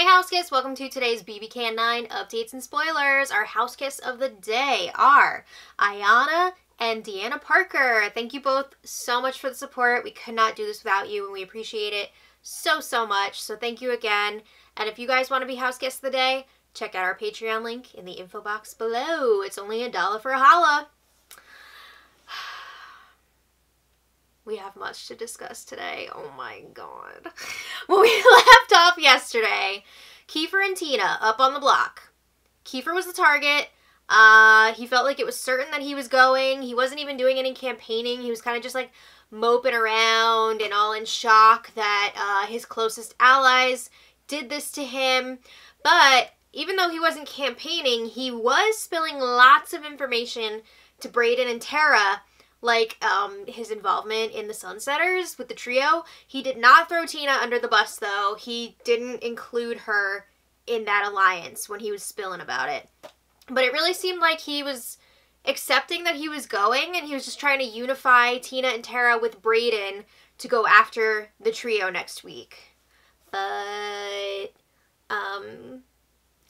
Hey House Kiss, welcome to today's BBCan9 updates and spoilers. Our House Kiss of the day are Ayana and Deanna Parker. Thank you both so much for the support. We could not do this without you and we appreciate it so much. So thank you again. And if you guys want to be House Guest of the Day, check out our Patreon link in the info box below. It's only $1 for a holla. We have much to discuss today. Oh my god. When we left off yesterday, Kiefer and Tina up on the block. Kiefer was the target. He felt like it was certain that he was going. He wasn't even doing any campaigning. He was kind of just like moping around and all in shock that his closest allies did this to him. But even though he wasn't campaigning, he was spilling lots of information to Brayden and Tara, like his involvement in the Sunsetters with the trio. He did not throw Tina under the bus, though. He didn't include her in that alliance when he was spilling about it. But it really seemed like he was accepting that he was going, and he was just trying to unify Tina and Tara with Brayden to go after the trio next week. But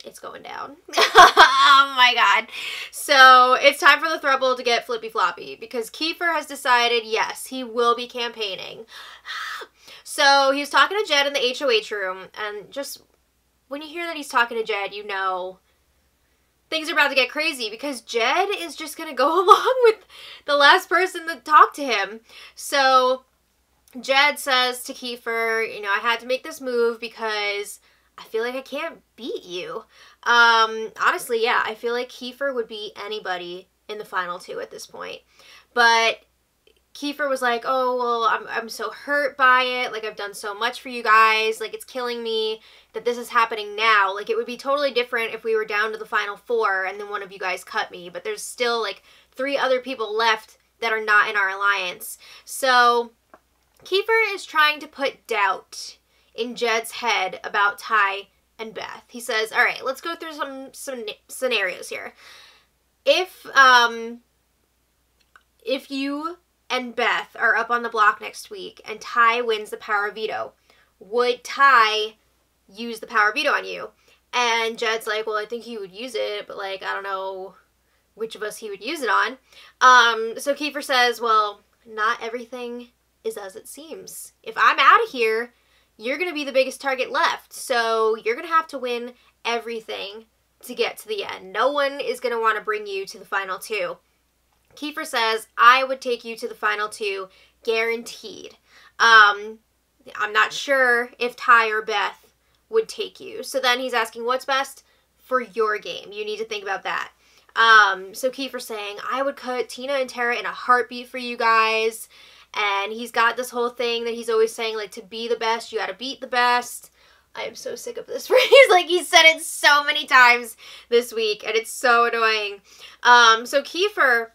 it's going down. Oh my god. So it's time for the throuple to get flippy floppy because Kiefer has decided, yes, he will be campaigning. So he was talking to Jed in the HOH room, and just when you hear that he's talking to Jed, you know things are about to get crazy because Jed is just going to go along with the last person that talked to him. So Jed says to Kiefer, you know, I had to make this move because I feel like I can't beat you. Honestly, yeah, I feel like Kiefer would beat anybody in the final two at this point. But Kiefer was like, oh, well, I'm so hurt by it. Like, I've done so much for you guys. Like, it's killing me that this is happening now. Like, it would be totally different if we were down to the final four and then one of you guys cut me. But there's still, like, 3 other people left that are not in our alliance. So Kiefer is trying to put doubt in Jed's head about Ty and Beth. He says, all right, let's go through some scenarios here. If you and Beth are up on the block next week and Ty wins the power veto, would Ty use the power veto on you? And Jed's like, well, I think he would use it, but like, I don't know which of us he would use it on. So Kiefer says, well, not everything is as it seems. If I'm out of here, you're going to be the biggest target left, so you're going to have to win everything to get to the end. No one is going to want to bring you to the final two. Kiefer says, I would take you to the final two, guaranteed. I'm not sure if Ty or Beth would take you. So then he's asking, what's best for your game? You need to think about that. So Kiefer's saying, I would cut Tina and Tara in a heartbeat for you guys. And he's got this whole thing that he's always saying, like, to be the best, you gotta beat the best. I am so sick of this phrase. Like, he said it so many times this week, and it's so annoying. So Kiefer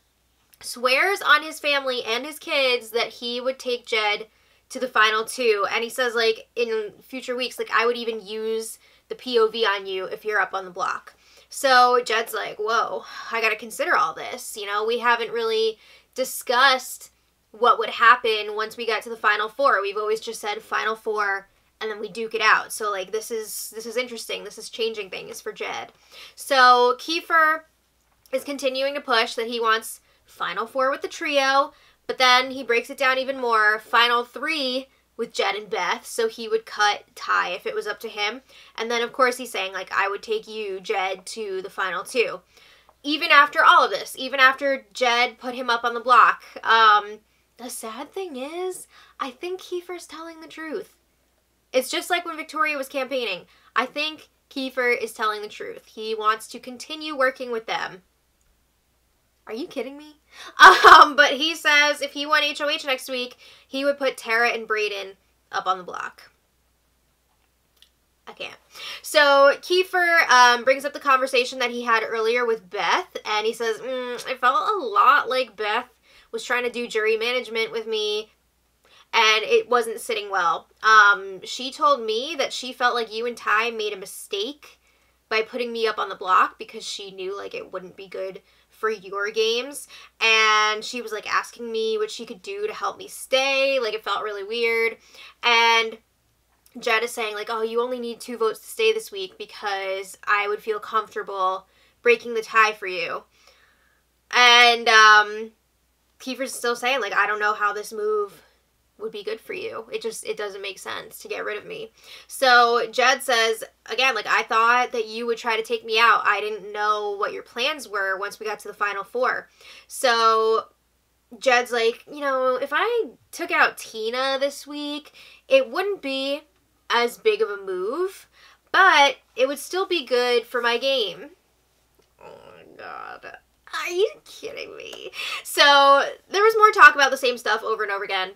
swears on his family and his kids that he would take Jed to the final two. And he says, like, in future weeks, like, I would even use the POV on you if you're up on the block. So Jed's like, whoa, I gotta consider all this. You know, we haven't really discussed what would happen once we got to the final four. We've always just said final four and then we duke it out. So like, this is interesting. This is changing things for Jed. So Kiefer is continuing to push that he wants final four with the trio, but then he breaks it down even more. Final three with Jed and Beth. So he would cut Ty if it was up to him. And then of course he's saying, like, I would take you, Jed, to the final two. Even after all of this, even after Jed put him up on the block, the sad thing is, I think Kiefer's telling the truth. It's just like when Victoria was campaigning. I think Kiefer is telling the truth. He wants to continue working with them. Are you kidding me? But he says if he won HOH next week, he would put Tara and Brayden up on the block. I can't. So Kiefer brings up the conversation that he had earlier with Beth, and he says, I felt a lot like Beth was trying to do jury management with me and it wasn't sitting well. She told me that she felt like you and Ty made a mistake by putting me up on the block because she knew, like, it wouldn't be good for your games, and she was, like, asking me what she could do to help me stay. Like, it felt really weird. And Jed is saying, like, oh, you only need 2 votes to stay this week because I would feel comfortable breaking the tie for you. And Kiefer's still saying, like, I don't know how this move would be good for you. It doesn't make sense to get rid of me. So Jed says, again, like, I thought that you would try to take me out. I didn't know what your plans were once we got to the final 4. So Jed's like, you know, if I took out Tina this week, it wouldn't be as big of a move, but it would still be good for my game. Oh my God. Are you kidding me? So there was more talk about the same stuff over and over again.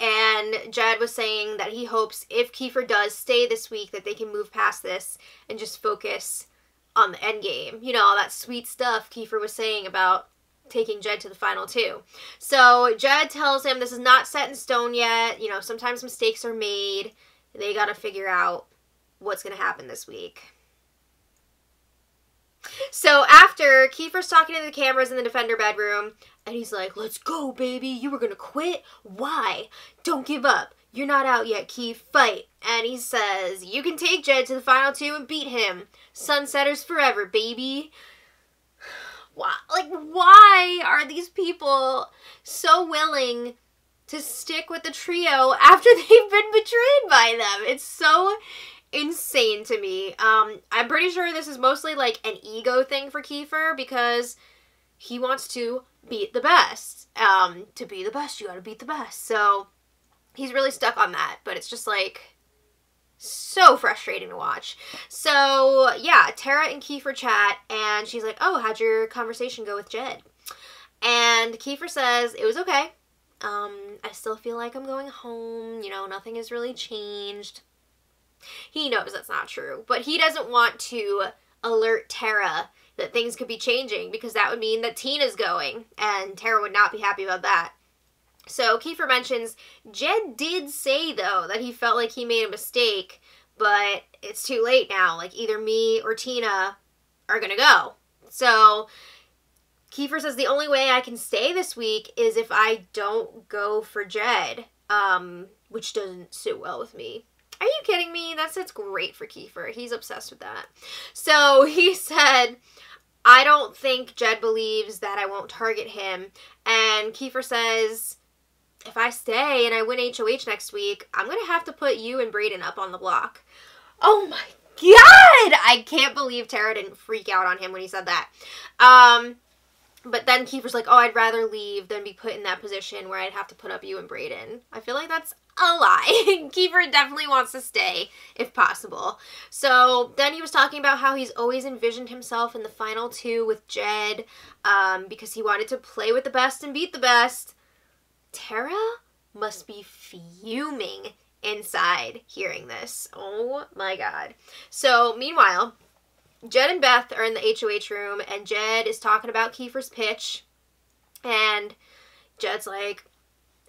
And Jed was saying that he hopes if Kiefer does stay this week that they can move past this and just focus on the end game. You know, all that sweet stuff Kiefer was saying about taking Jed to the final 2. So Jed tells him this is not set in stone yet. You know, sometimes mistakes are made. They got to figure out what's going to happen this week. So after, Kiefer's talking to the cameras in the defender bedroom, and he's like, let's go, baby. You were going to quit? Why? Don't give up. You're not out yet, Keef. Fight. And he says, you can take Jed to the final 2 and beat him. Sunsetters forever, baby. Why? Like, why are these people so willing to stick with the trio after they've been betrayed by them? It's so insane to me. I'm pretty sure this is mostly like an ego thing for Kiefer because he wants to beat the best. To be the best, you gotta beat the best. So he's really stuck on that, but it's just like so frustrating to watch. So yeah, Tara and Kiefer chat and she's like, oh, how'd your conversation go with Jed? And Kiefer says, it was okay. I still feel like I'm going home. You know, nothing has really changed. He knows that's not true, but he doesn't want to alert Tara that things could be changing because that would mean that Tina's going, and Tara would not be happy about that. So Kiefer mentions Jed did say, though, that he felt like he made a mistake, but it's too late now. Like, either me or Tina are going to go. So Kiefer says the only way I can stay this week is if I don't go for Jed, which doesn't sit well with me. Are you kidding me? That's great for Kiefer. He's obsessed with that. So he said, I don't think Jed believes that I won't target him. And Kiefer says, if I stay and I win HOH next week, I'm going to have to put you and Brayden up on the block. Oh my God! I can't believe Tara didn't freak out on him when he said that. But then Kiefer's like, oh, I'd rather leave than be put in that position where I'd have to put up you and Brayden. I feel like that's a lie. Kiefer definitely wants to stay, if possible. So then he was talking about how he's always envisioned himself in the final 2 with Jed because he wanted to play with the best and beat the best. Tara must be fuming inside hearing this. Oh my God. So meanwhile, Jed and Beth are in the HOH room, and Jed is talking about Kiefer's pitch, and Jed's like,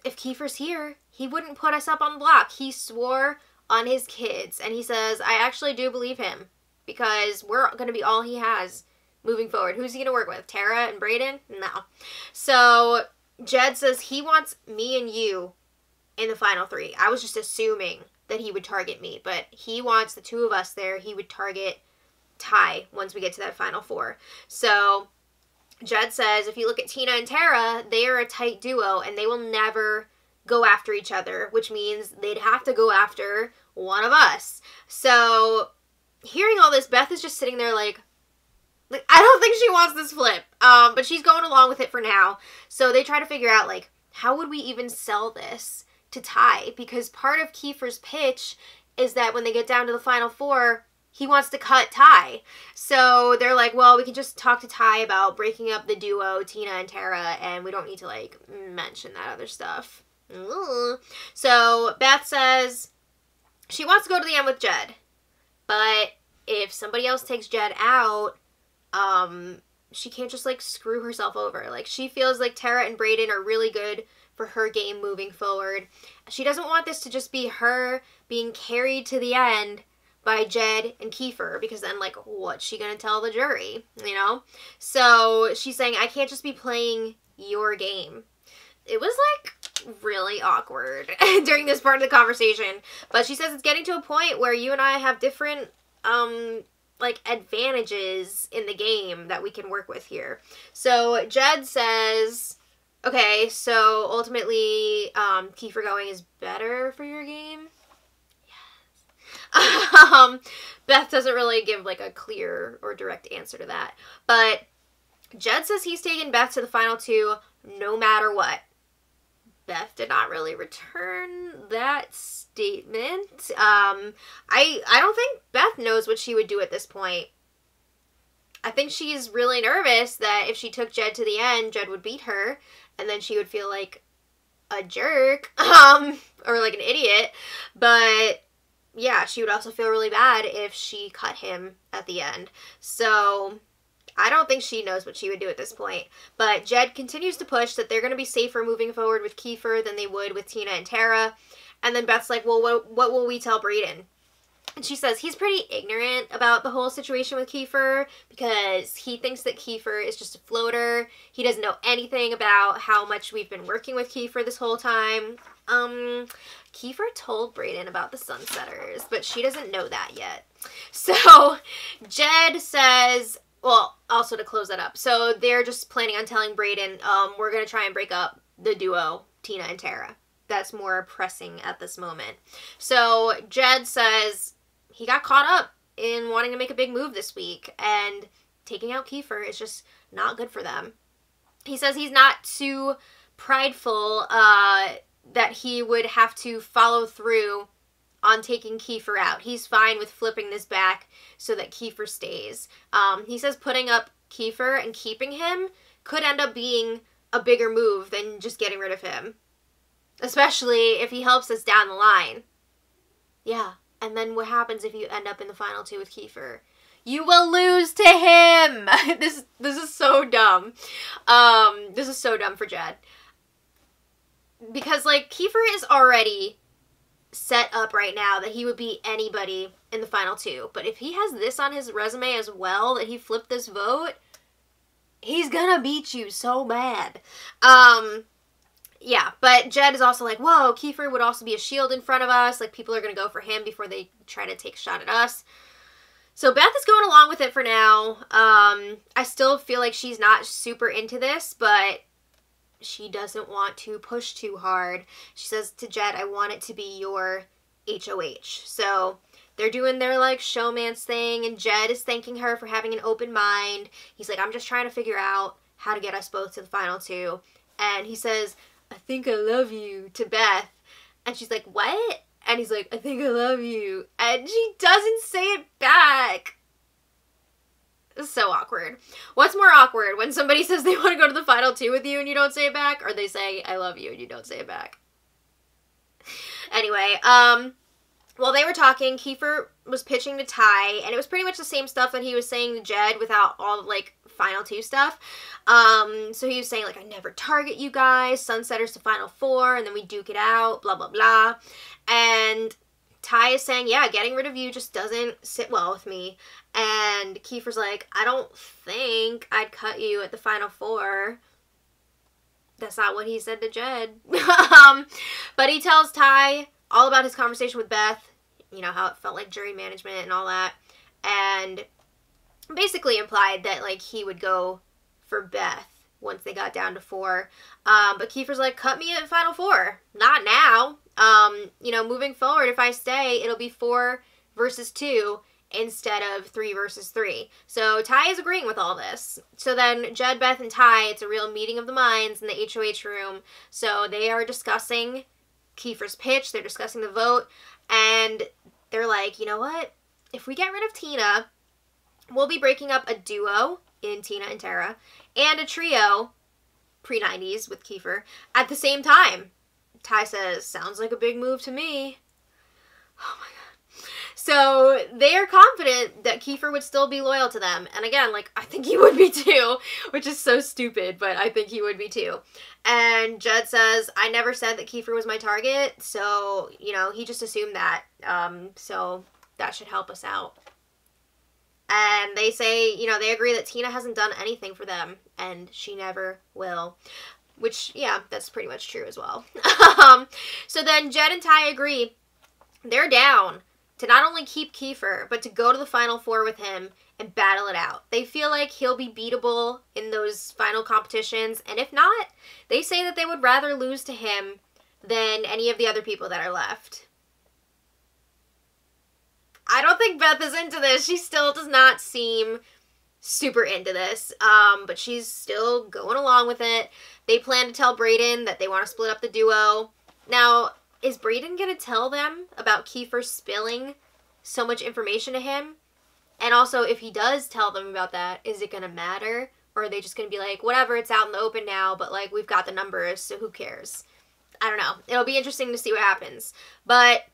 if Kiefer's here, he wouldn't put us up on the block. He swore on his kids, and he says, I actually do believe him, because we're going to be all he has moving forward. Who's he going to work with, Tara and Brayden? No. So Jed says he wants me and you in the final 3. I was just assuming that he would target me, but he wants the 2 of us there. He would target Ty once we get to that final 4. So Jed says, if you look at Tina and Tara, they are a tight duo and they will never go after each other, which means they'd have to go after one of us. So hearing all this, Beth is just sitting there like I don't think she wants this flip, but she's going along with it for now. So they try to figure out, like, how would we even sell this to Ty? Because part of Kiefer's pitch is that when they get down to the final 4, he wants to cut Ty. So they're like, well, we can just talk to Ty about breaking up the duo, Tina and Tara, and we don't need to, like, mention that other stuff. Ooh. So Beth says she wants to go to the end with Jed, but if somebody else takes Jed out, she can't just, like, screw herself over. Like, she feels like Tara and Brayden are really good for her game moving forward. She doesn't want this to just be her being carried to the end by Jed and Kiefer, because then, like, what's she gonna tell the jury, you know? So she's saying, I can't just be playing your game. It was like really awkward during this part of the conversation. But she says it's getting to a point where you and I have different, like, advantages in the game that we can work with here. So Jed says, okay, so ultimately, Kiefer going is better for your game. Yes. Beth doesn't really give, like, a clear or direct answer to that. But Jed says he's taken Beth to the final two no matter what. Beth did not really return that statement. I don't think Beth knows what she would do at this point. I think she's really nervous that if she took Jed to the end, Jed would beat her, and then she would feel like a jerk, or like an idiot. But yeah, she would also feel really bad if she cut him at the end. So I don't think she knows what she would do at this point. But Jed continues to push that they're going to be safer moving forward with Kiefer than they would with Tina and Tara. And then Beth's like, well, what will we tell Brayden? And she says he's pretty ignorant about the whole situation with Kiefer because he thinks that Kiefer is just a floater. He doesn't know anything about how much we've been working with Kiefer this whole time. Kiefer told Brayden about the Sunsetters, but she doesn't know that yet. So Jed says... Well, also to close that up. So they're just planning on telling Brayden, we're going to try and break up the duo, Tina and Tara. That's more pressing at this moment. So Jed says he got caught up in wanting to make a big move this week, and taking out Kiefer is just not good for them. He says he's not too prideful that he would have to follow through on taking Kiefer out. He's fine with flipping this back so that Kiefer stays. He says putting up Kiefer and keeping him could end up being a bigger move than just getting rid of him, especially if he helps us down the line. Yeah, and then what happens if you end up in the final two with Kiefer? You will lose to him! This is so dumb. This is so dumb for Jed. Because, like, Kiefer is already set up right now that he would beat anybody in the final two. But if he has this on his resume as well, that he flipped this vote, he's gonna beat you so bad. Yeah, but Jed is also like, whoa, Kiefer would also be a shield in front of us. Like, people are gonna go for him before they try to take a shot at us. So Beth is going along with it for now. I still feel like she's not super into this, but she doesn't want to push too hard. She says to Jed, I want it to be your HOH. So they're doing their, like, showman's thing, and Jed is thanking her for having an open mind. He's like, I'm just trying to figure out how to get us both to the final two. And he says, I think I love you, to Beth. And she's like, what? And he's like, I think I love you. And she doesn't say it back. So awkward. What's more awkward, when somebody says they want to go to the final two with you and you don't say it back, or they say I love you and you don't say it back? Anyway, while they were talking, Kiefer was pitching to Ty, and it was pretty much the same stuff that he was saying to Jed without all the, like, final two stuff. So he was saying, like, I never target you guys, Sunsetters to final four, and then we duke it out, blah, blah, blah. And Ty is saying, yeah, getting rid of you just doesn't sit well with me. And Kiefer's like, I don't think I'd cut you at the final four. That's not what he said to Jed. But he tells Ty all about his conversation with Beth, you know, how it felt like jury management and all that. And basically implied that, like, he would go for Beth once they got down to four. But Kiefer's like, cut me at final four. Not now. You know, moving forward, if I stay, it'll be 4 versus 2 instead of 3 versus 3. So Ty is agreeing with all this. So then Jed, Beth, and Ty, it's a real meeting of the minds in the HOH room. So they are discussing Kiefer's pitch. They're discussing the vote. And they're like, you know what? If we get rid of Tina, we'll be breaking up a duo in Tina and Tara and a trio, pre-90s with Kiefer, at the same time. Ty says, sounds like a big move to me. Oh my god. So they are confident that Kiefer would still be loyal to them. And again, like, I think he would be too, which is so stupid, but I think he would be too. And Jed says, I never said that Kiefer was my target. So, you know, he just assumed that. So that should help us out. And they say, you know, they agree that Tina hasn't done anything for them and she never will. which, yeah, that's pretty much true as well. So then Jed and Ty agree they're down to not only keep Kiefer, but to go to the Final Four with him and battle it out. They feel like he'll be beatable in those final competitions, and if not, they say that they would rather lose to him than any of the other people that are left. I don't think Beth is into this. She still does not seem super into this, but she's still going along with it. They plan to tell Brayden that they want to split up the duo. Now, is Brayden going to tell them about Kiefer spilling so much information to him? And also, if he does tell them about that, is it going to matter? Or are they just going to be like, whatever, it's out in the open now, but, like, we've got the numbers, so who cares? I don't know. It'll be interesting to see what happens. But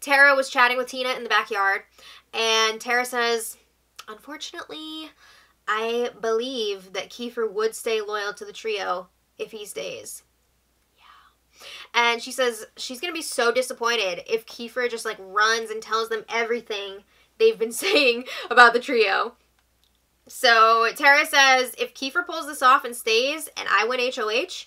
Tara was chatting with Tina in the backyard, and Tara says, unfortunately, I believe that Kiefer would stay loyal to the trio if he stays. And she says she's going to be so disappointed if Kiefer just, like, runs and tells them everything they've been saying about the trio. So Tara says, if Kiefer pulls this off and stays and I win HOH,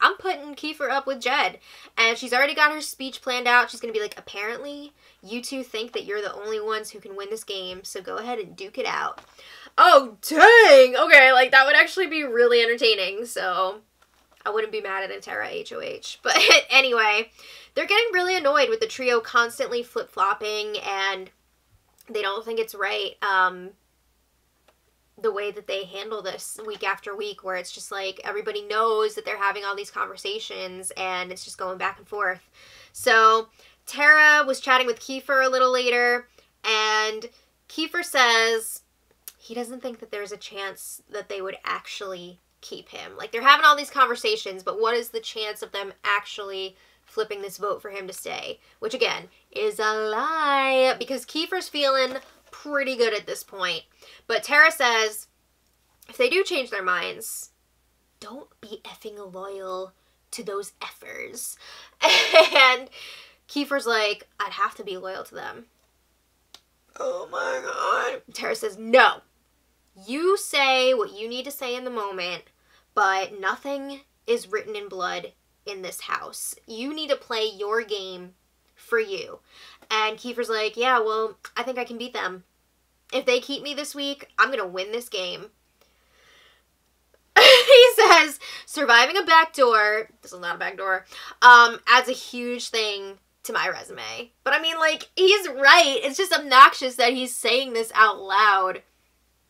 I'm putting Kiefer up with Jed. And she's already got her speech planned out. She's going to be like, apparently you two think that you're the only ones who can win this game, so go ahead and duke it out. Oh, dang. Okay, like, that would actually be really entertaining, so I wouldn't be mad at a Tara HOH. But anyway, they're getting really annoyed with the trio constantly flip-flopping, and they don't think it's right the way that they handle this week after week, where it's just like everybody knows that they're having all these conversations and it's just going back and forth. So Tara was chatting with Kiefer a little later, and Kiefer says he doesn't think that there's a chance that they would actually keep him. Like, they're having all these conversations, but what is the chance of them actually flipping this vote for him to stay? Which, again, is a lie, because Kiefer's feeling pretty good at this point. But Tara says, if they do change their minds, don't be effing loyal to those effers. And Kiefer's like, I'd have to be loyal to them. Oh my god. Tara says, no. You say what you need to say in the moment, but nothing is written in blood in this house. You need to play your game for you. And Kiefer's like, yeah, well, I think I can beat them. If they keep me this week, I'm going to win this game. He says, surviving a backdoor, this is not a backdoor, adds a huge thing to my resume. But I mean, like, he's right. It's just obnoxious that he's saying this out loud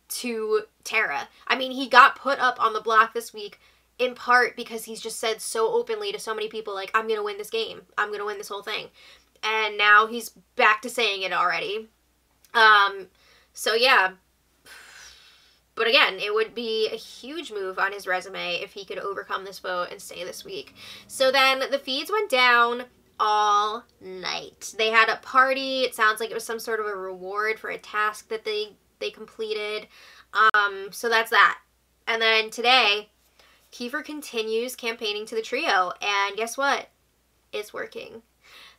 to Tara. I mean, he got put up on the block this week in part because he's just said so openly to so many people, like, I'm gonna win this game, I'm gonna win this whole thing, and now he's back to saying it already. So yeah, but again, it would be a huge move on his resume if he could overcome this vote and stay this week. So then the feeds went down all night. They had a party. It sounds like it was some sort of a reward for a task that they completed. So that's that. And then today, Kiefer continues campaigning to the trio, and guess what? It's working.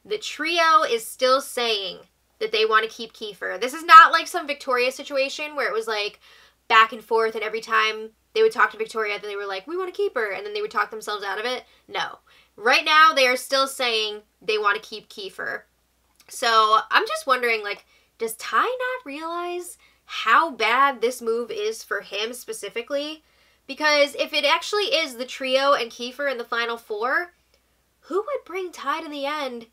The trio is still saying that they want to keep Kiefer. This is not like some Victoria situation where it was like back and forth, and every time they would talk to Victoria, then they were like, we want to keep her, and then they would talk themselves out of it. No. Right now, they are still saying they want to keep Kiefer. So I'm just wondering, like, does Ty not realize how bad this move is for him specifically? Because if it actually is the trio and Kiefer in the Final Four, who would bring Ty to the end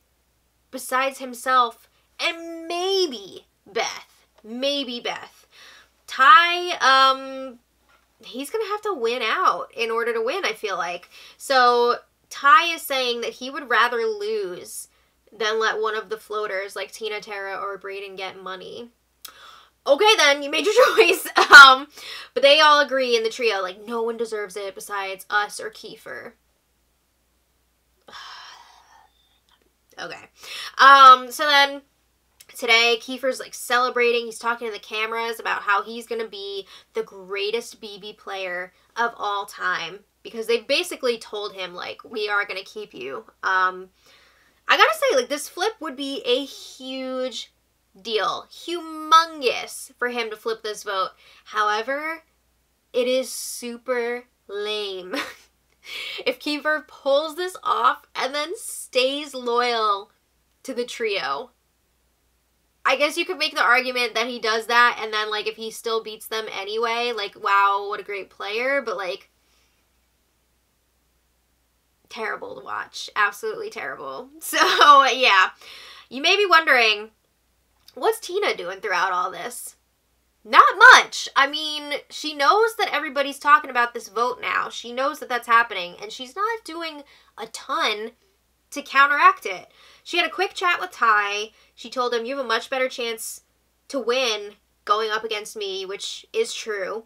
besides himself and maybe Beth? Maybe Beth. Ty, he's going to have to win out in order to win, I feel like. So Ty is saying that he would rather lose than let one of the floaters like Tina, Tara, or Brayden get money. Okay, then, you made your choice. But they all agree in the trio, like, no one deserves it besides us or Kiefer. Okay. So then today, Kiefer's, like, celebrating. He's talking to the cameras about how he's going to be the greatest BB player of all time, because they basically told him, like, we are going to keep you. I got to say, like, this flip would be a huge deal, humongous, for him to flip this vote. However, it is super lame. If Kiefer pulls this off and then stays loyal to the trio, I guess you could make the argument that he does that and then, like, if he still beats them anyway, like, wow, what a great player, but, like, terrible to watch. Absolutely terrible. So, yeah. You may be wondering, what's Tina doing throughout all this? Not much. I mean, she knows that everybody's talking about this vote now. She knows that that's happening, and she's not doing a ton to counteract it. She had a quick chat with Ty. She told him, you have a much better chance to win going up against me, which is true.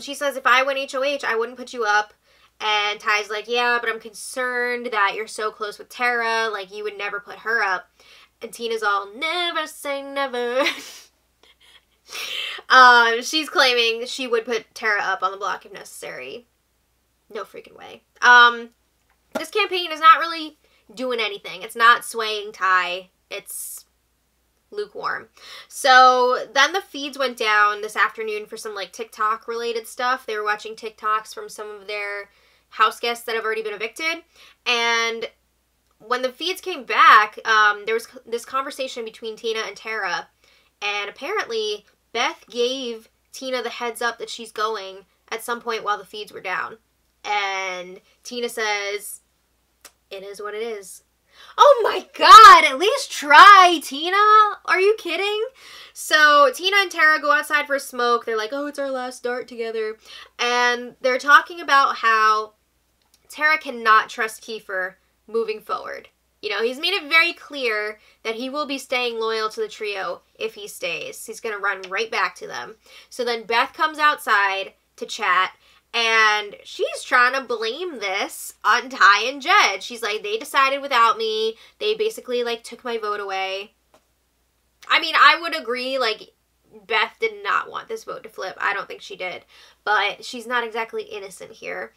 She says, if I win HOH, I wouldn't put you up. And Ty's like, yeah, but I'm concerned that you're so close with Tara. Like, you would never put her up. And Tina's all, never say never. She's claiming she would put Tara up on the block if necessary. No freaking way. This campaign is not really doing anything. It's not swaying Ty. It's lukewarm. So then the feeds went down this afternoon for some, like, TikTok related stuff. They were watching TikToks from some of their house guests that have already been evicted. And when the feeds came back, there was this conversation between Tina and Tara. And apparently Beth gave Tina the heads up that she's going at some point while the feeds were down. And Tina says, it is what it is. Oh my God, at least try, Tina. Are you kidding? So Tina and Tara go outside for a smoke. They're like, oh, it's our last dart together. And they're talking about how Tara cannot trust Kiefer moving forward. You know, he's made it very clear that he will be staying loyal to the trio if he stays. He's going to run right back to them. So then Beth comes outside to chat, and she's trying to blame this on Ty and Jed. She's like, they decided without me. They basically, like, took my vote away. I mean, I would agree, like, Beth did not want this vote to flip. I don't think she did. But she's not exactly innocent here.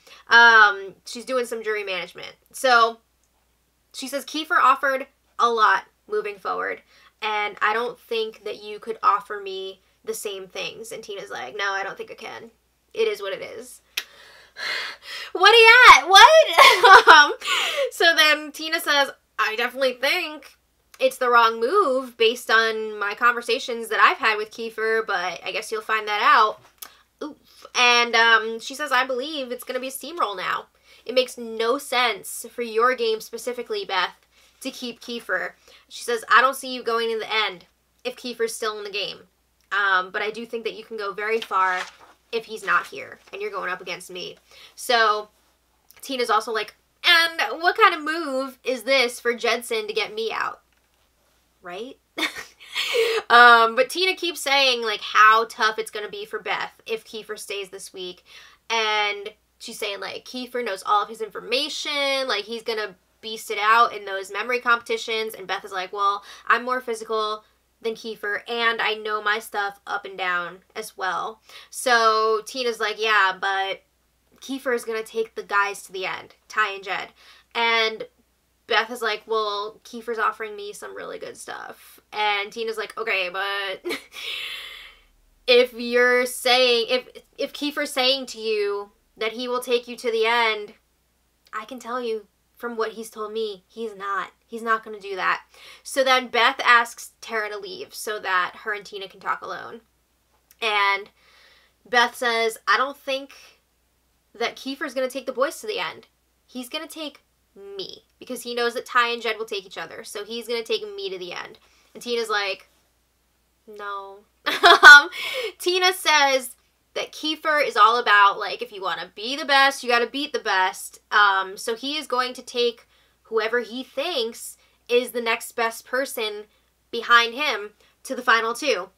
She's doing some jury management. So she says, Kiefer offered a lot moving forward, and I don't think that you could offer me the same things. And Tina's like, no, I don't think I can. It is what it is. What are you at? What? So then Tina says, I definitely think it's the wrong move based on my conversations that I've had with Kiefer, but I guess you'll find that out. Oof. And she says, I believe it's going to be a steamroll now. It makes no sense for your game specifically, Beth, to keep Kiefer. She says, I don't see you going in the end if Kiefer's still in the game. But I do think that you can go very far if he's not here and you're going up against me. So Tina's also like, and what kind of move is this for Jedson to get me out? Right? But Tina keeps saying, like, how tough it's going to be for Beth if Kiefer stays this week. And she's saying, like, Kiefer knows all of his information. Like, he's going to beast it out in those memory competitions. And Beth is like, well, I'm more physical than Kiefer, and I know my stuff up and down as well. So Tina's like, yeah, but Kiefer is going to take the guys to the end, Ty and Jed. And Beth is like, well, Kiefer's offering me some really good stuff. And Tina's like, okay, but if you're saying, if Kiefer's saying to you that he will take you to the end, I can tell you from what he's told me, he's not. He's not going to do that. So then Beth asks Tara to leave so that her and Tina can talk alone. And Beth says, I don't think that Kiefer's going to take the boys to the end. He's going to take me because he knows that Ty and Jed will take each other. So he's going to take me to the end. And Tina's like, no. Tina says that Kiefer is all about, like, if you want to be the best, you got to beat the best. So he is going to take whoever he thinks is the next best person behind him to the final two.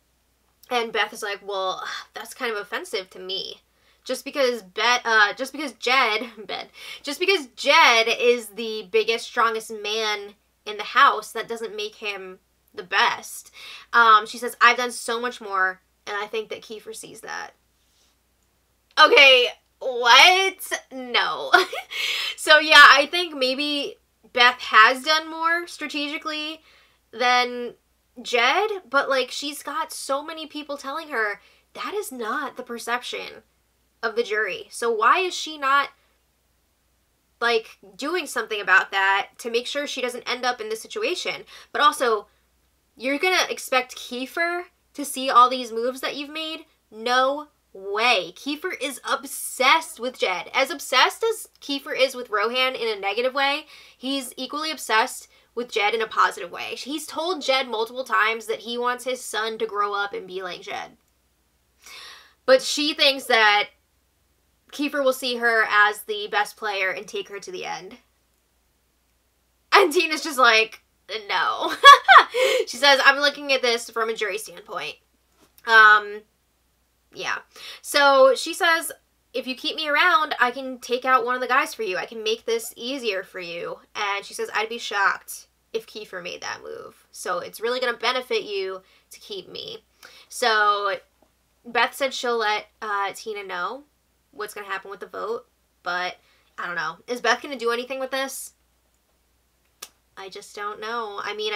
And Beth is like, well, that's kind of offensive to me. Just because Jed is the biggest, strongest man in the house, that doesn't make him the best. She says, I've done so much more, and I think that Kiefer sees that. Okay, what? No. So yeah, I think maybe Beth has done more strategically than Jed, but, like, she's got so many people telling her that is not the perception of the jury. So why is she not like, doing something about that to make sure she doesn't end up in this situation. But also, you're going to expect Kiefer to see all these moves that you've made? No way. Kiefer is obsessed with Jed. As obsessed as Kiefer is with Rohan in a negative way, he's equally obsessed with Jed in a positive way. He's told Jed multiple times that he wants his son to grow up and be like Jed. But she thinks that Kiefer will see her as the best player and take her to the end. And Tina's just like, no. She says, I'm looking at this from a jury standpoint. Yeah. So she says, if you keep me around, I can take out one of the guys for you. I can make this easier for you. And she says, I'd be shocked if Kiefer made that move. So it's really going to benefit you to keep me. So Beth said she'll let Tina know what's going to happen with the vote, but I don't know. Is Beth going to do anything with this? I just don't know. I mean,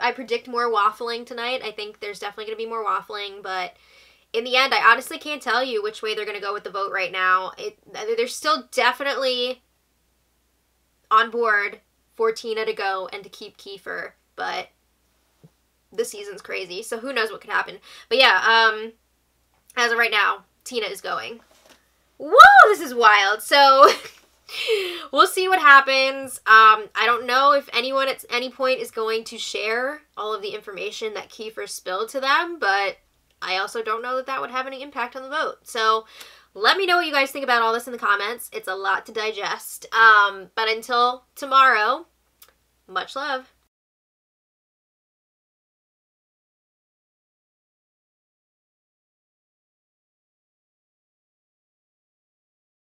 I predict more waffling tonight. I think there's definitely going to be more waffling, but in the end, I honestly can't tell you which way they're going to go with the vote right now. They're still definitely on board for Tina to go and to keep Kiefer, but the season's crazy, so who knows what could happen. But yeah, as of right now, Tina is going. Whoa, this is wild. So we'll see what happens. I don't know if anyone at any point is going to share all of the information that Kiefer spilled to them, but I also don't know that that would have any impact on the vote. So let me know what you guys think about all this in the comments. It's a lot to digest. But until tomorrow, much love.